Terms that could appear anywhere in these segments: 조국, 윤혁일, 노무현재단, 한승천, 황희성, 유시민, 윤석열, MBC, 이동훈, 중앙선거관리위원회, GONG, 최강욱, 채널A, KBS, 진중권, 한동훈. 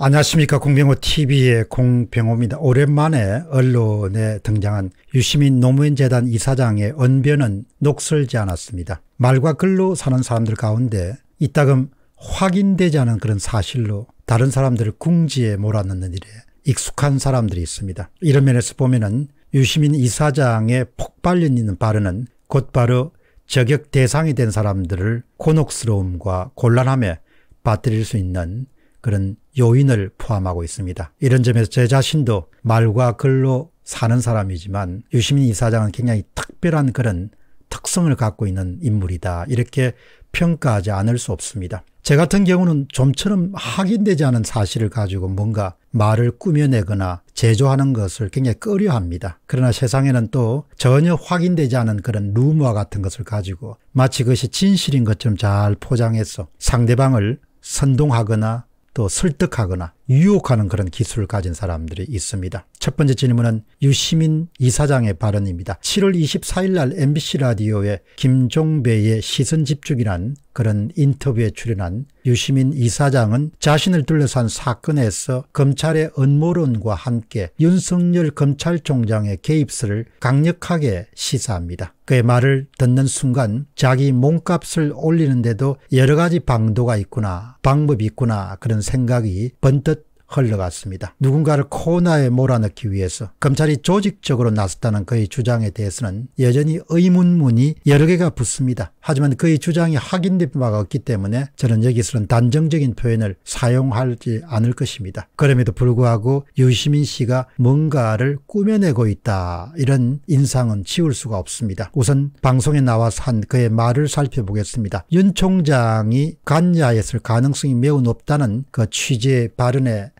안녕하십니까. 공병호TV의 공병호입니다. 오랜만에 언론에 등장한 유시민 노무현재단 이사장의 언변은 녹슬지 않았습니다. 말과 글로 사는 사람들 가운데 이따금 확인되지 않은 그런 사실로 다른 사람들을 궁지에 몰아넣는 일에 익숙한 사람들이 있습니다. 이런 면에서 보면은 유시민 이사장의 폭발력 있는 발언은 곧바로 저격 대상이 된 사람들을 곤혹스러움과 곤란함에 빠뜨릴 수 있는 그런 요인을 포함하고 있습니다. 이런 점에서 제 자신도 말과 글로 사는 사람이지만 유시민 이사장은 굉장히 특별한 그런 특성을 갖고 있는 인물이다, 이렇게 평가하지 않을 수 없습니다. 제 같은 경우는 좀처럼 확인되지 않은 사실을 가지고 뭔가 말을 꾸며내거나 제조하는 것을 굉장히 꺼려합니다. 그러나 세상에는 또 전혀 확인되지 않은 그런 루머와 같은 것을 가지고 마치 그것이 진실인 것처럼 잘 포장해서 상대방을 선동하거나 또 설득하거나 유혹하는 그런 기술을 가진 사람들이 있습니다. 첫 번째 질문은 유시민 이사장의 발언입니다. 7월 24일 날 MBC 라디오에 김종배의 시선집중이란 그런 인터뷰에 출연한 유시민 이사장은 자신을 둘러싼 사건에서 검찰의 음모론과 함께 윤석열 검찰총장의 개입설을 강력하게 시사합니다. 그의 말을 듣는 순간 자기 몸값을 올리는데도 여러 가지 방도가 있구나, 방법이 있구나, 그런 생각이 번뜩 흘러갔습니다. 누군가를 코너에 몰아넣기 위해서 검찰이 조직적으로 나섰다는 그의 주장에 대해서는 여전히 의문문이 여러 개가 붙습니다. 하지만 그의 주장이 확인된 바가 없기 때문에 저는 여기서는 단정적인 표현을 사용하지 않을 것입니다. 그럼에도 불구하고 유시민 씨가 뭔가를 꾸며내고 있다, 이런 인상은 지울 수가 없습니다. 우선 방송에 나와서 한 그의 말을 살펴보겠습니다. 윤 총장이 관여했을 가능성이 매우 높다는 그 취재 발언에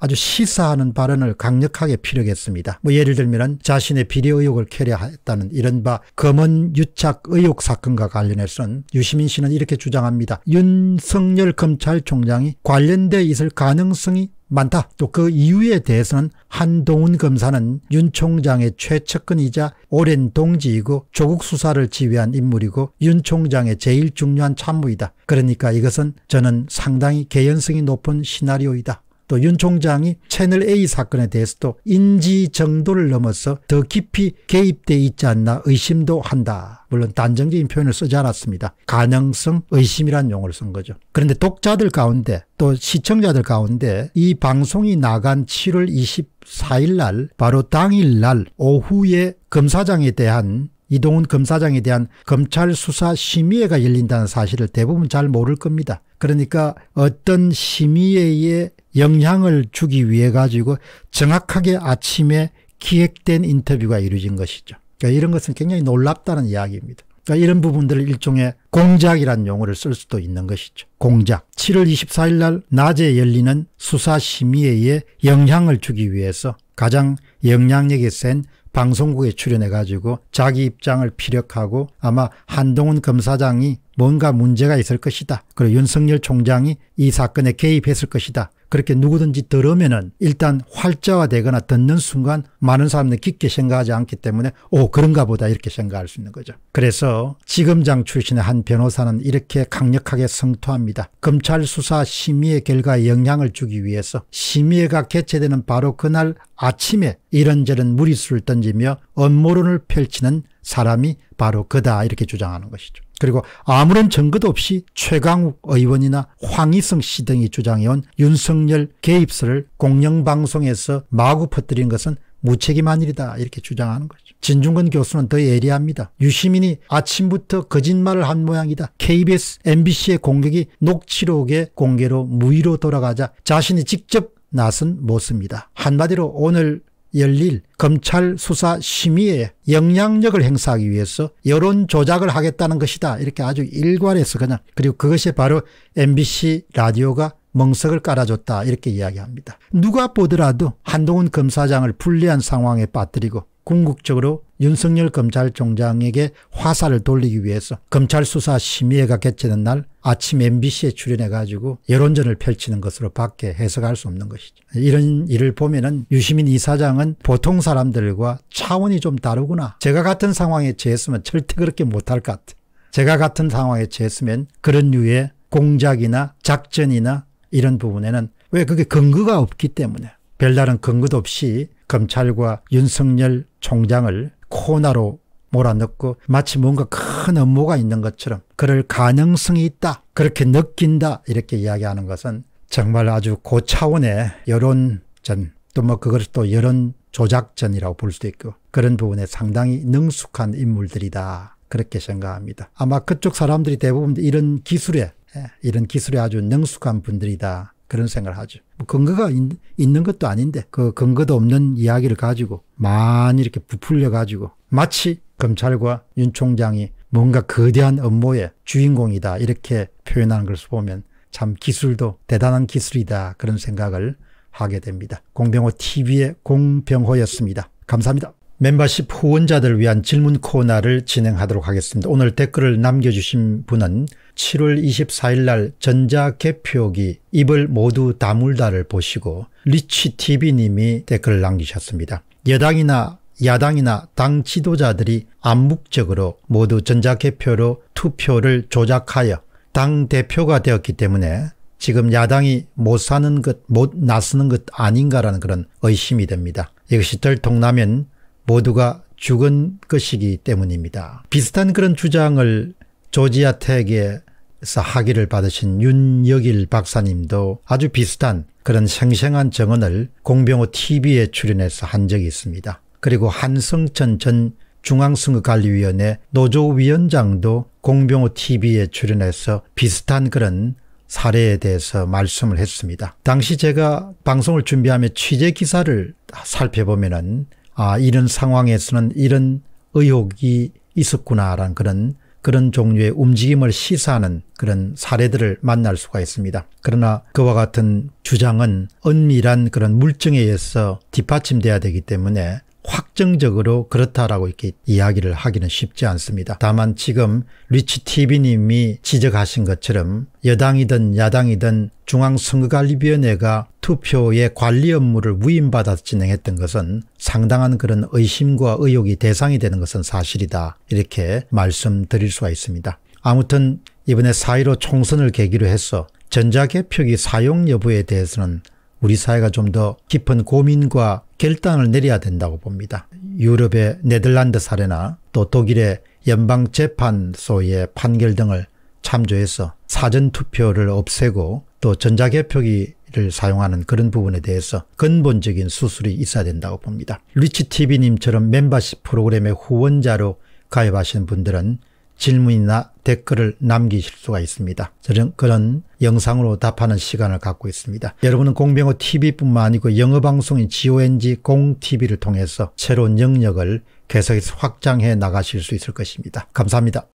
아주 시사하는 발언을 강력하게 피력했습니다. 뭐 예를 들면 자신의 비리 의혹을 캐려했다는 이른바 검언 유착 의혹 사건과 관련해서는 유시민 씨는 이렇게 주장합니다. 윤석열 검찰총장이 관련돼 있을 가능성이 많다. 또 그 이유에 대해서는 한동훈 검사는 윤 총장의 최측근이자 오랜 동지이고 조국 수사를 지휘한 인물이고 윤 총장의 제일 중요한 참모이다. 그러니까 이것은 저는 상당히 개연성이 높은 시나리오이다. 또 윤 총장이 채널A 사건에 대해서도 인지 정도를 넘어서 더 깊이 개입돼 있지 않나 의심도 한다. 물론 단정적인 표현을 쓰지 않았습니다. 가능성, 의심이란 용어를 쓴 거죠. 그런데 독자들 가운데 또 시청자들 가운데 이 방송이 나간 7월 24일 날 바로 당일 날 오후에 검사장에 대한 이동훈 검사장에 대한 검찰 수사 심의회가 열린다는 사실을 대부분 잘 모를 겁니다. 그러니까 어떤 심의회에 영향을 주기 위해 가지고 정확하게 아침에 기획된 인터뷰가 이루어진 것이죠. 그러니까 이런 것은 굉장히 놀랍다는 이야기입니다. 그러니까 이런 부분들을 일종의 공작이란 용어를 쓸 수도 있는 것이죠. 공작. 7월 24일 날 낮에 열리는 수사심의회에 영향을 주기 위해서 가장 영향력이 센 방송국에 출연해가지고 자기 입장을 피력하고 아마 한동훈 검사장이 뭔가 문제가 있을 것이다, 그리고 윤석열 총장이 이 사건에 개입했을 것이다, 그렇게 누구든지 들으면은 일단 활자화되거나 듣는 순간 많은 사람들이 깊게 생각하지 않기 때문에 오, 그런가 보다, 이렇게 생각할 수 있는 거죠. 그래서 지검장 출신의 한 변호사는 이렇게 강력하게 성토합니다. 검찰 수사 심의의 결과에 영향을 주기 위해서 심의가 개최되는 바로 그날 아침에 이런저런 무리수를 던지며 음모론을 펼치는 사람이 바로 그다, 이렇게 주장하는 것이죠. 그리고 아무런 증거도 없이 최강욱 의원이나 황희성 씨 등이 주장해온 윤석열 개입설을 공영방송에서 마구 퍼뜨린 것은 무책임한 일이다, 이렇게 주장하는 거죠. 진중권 교수는 더 예리합니다. 유시민이 아침부터 거짓말을 한 모양이다. KBS, MBC의 공격이 녹취록의 공개로 무위로 돌아가자 자신이 직접 나선 모습이다. 한마디로 오늘 열릴 검찰 수사 심의에 영향력을 행사하기 위해서 여론 조작을 하겠다는 것이다, 이렇게 아주 일관해서 그냥, 그리고 그것이 바로 MBC 라디오가 멍석을 깔아줬다, 이렇게 이야기합니다. 누가 보더라도 한동훈 검사장을 불리한 상황에 빠뜨리고 궁극적으로 윤석열 검찰총장에게 화살을 돌리기 위해서 검찰 수사 심의회가 개최된 날 아침 MBC에 출연해가지고 여론전을 펼치는 것으로 밖에 해석할 수 없는 것이죠. 이런 일을 보면은 유시민 이사장은 보통 사람들과 차원이 좀 다르구나. 제가 같은 상황에 처했으면 절대 그렇게 못할 것 같아. 제가 같은 상황에 처했으면 그런 류의 공작이나 작전이나 이런 부분에는 왜? 그게 근거가 없기 때문에. 별다른 근거도 없이 검찰과 윤석열 총장을 코너로 몰아넣고 마치 뭔가 큰 업무가 있는 것처럼 그럴 가능성이 있다, 그렇게 느낀다, 이렇게 이야기하는 것은 정말 아주 고차원의 여론전, 또 뭐 그걸 또 여론 조작전이라고 볼 수도 있고, 그런 부분에 상당히 능숙한 인물들이다, 그렇게 생각합니다. 아마 그쪽 사람들이 대부분 이런 기술에 아주 능숙한 분들이다, 그런 생각을 하죠. 근거가 있는 것도 아닌데 그 근거도 없는 이야기를 가지고 많이 이렇게 부풀려 가지고 마치 검찰과 윤 총장이 뭔가 거대한 업무의 주인공이다, 이렇게 표현하는 것을 보면 참 기술도 대단한 기술이다, 그런 생각을 하게 됩니다. 공병호TV의 공병호였습니다. 감사합니다. 멤버십 후원자들을 위한 질문 코너를 진행하도록 하겠습니다. 오늘 댓글을 남겨주신 분은 7월 24일 날 전자개표기 입을 모두 다물다를 보시고 리치TV님이 댓글을 남기셨습니다. 여당이나 야당이나 당 지도자들이 암묵적으로 모두 전자개표로 투표를 조작하여 당대표가 되었기 때문에 지금 야당이 못 사는 것, 못 나서는 것 아닌가라는 그런 의심이 됩니다. 이것이 들통나면 모두가 죽은 것이기 때문입니다. 비슷한 그런 주장을 조지아 텍에서 학위를 받으신 윤혁일 박사님도 아주 비슷한 그런 생생한 정언을 공병호TV에 출연해서 한 적이 있습니다. 그리고 한승천 전 중앙선거관리위원회 노조위원장도 공병호TV에 출연해서 비슷한 그런 사례에 대해서 말씀을 했습니다. 당시 제가 방송을 준비하며 취재 기사를 살펴보면은 이런 상황에서는 이런 의혹이 있었구나라는 그런 종류의 움직임을 시사하는 그런 사례들을 만날 수가 있습니다. 그러나 그와 같은 주장은 은밀한 그런 물증에 의해서 뒷받침돼야 되기 때문에 확정적으로 그렇다라고 이렇게 이야기를 하기는 쉽지 않습니다. 다만 지금 리치TV님이 지적하신 것처럼 여당이든 야당이든 중앙선거관리위원회가 투표의 관리 업무를 위임받아서 진행했던 것은 상당한 그런 의심과 의혹이 대상이 되는 것은 사실이다, 이렇게 말씀드릴 수가 있습니다. 아무튼 이번에 4.15 총선을 계기로 해서 전자개표기 사용 여부에 대해서는 우리 사회가 좀 더 깊은 고민과 결단을 내려야 된다고 봅니다. 유럽의 네덜란드 사례나 또 독일의 연방재판소의 판결 등을 참조해서 사전투표를 없애고 또 전자개표기를 사용하는 그런 부분에 대해서 근본적인 수술이 있어야 된다고 봅니다. 리치TV님처럼 멤버십 프로그램의 후원자로 가입하신 분들은 질문이나 댓글을 남기실 수가 있습니다. 저는 그런 영상으로 답하는 시간을 갖고 있습니다. 여러분은 공병호TV뿐만 아니고 영어방송인 GONG 공TV를 통해서 새로운 영역을 계속해서 확장해 나가실 수 있을 것입니다. 감사합니다.